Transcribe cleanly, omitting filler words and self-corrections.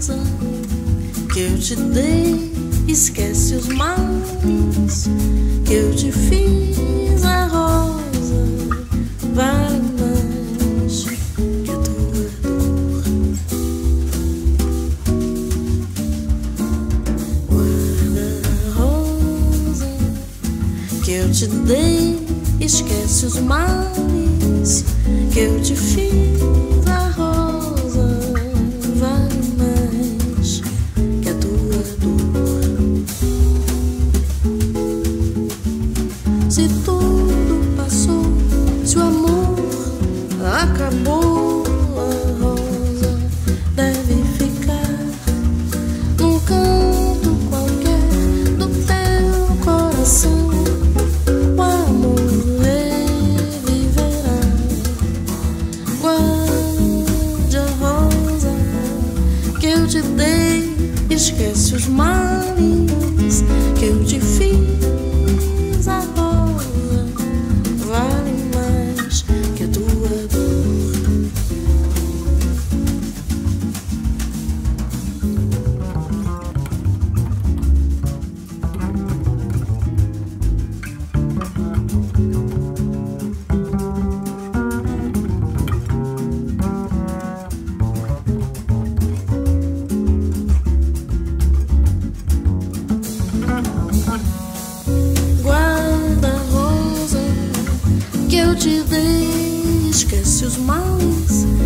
casa, que eu te dei, esquece os males, que eu te fiz a rosa, vale mais que a tua dor. Guarda a rosa, que eu te dei, esquece os males, que eu te fiz a rosa, vale mais que a tua dor. Se tudo passou, se o amor acabou, a rosa deve ficar num canto qualquer do teu coração. Te dei, esquece os males que eu te fiz, a rosa vale mais que a tua dor. Te dei, esquece os males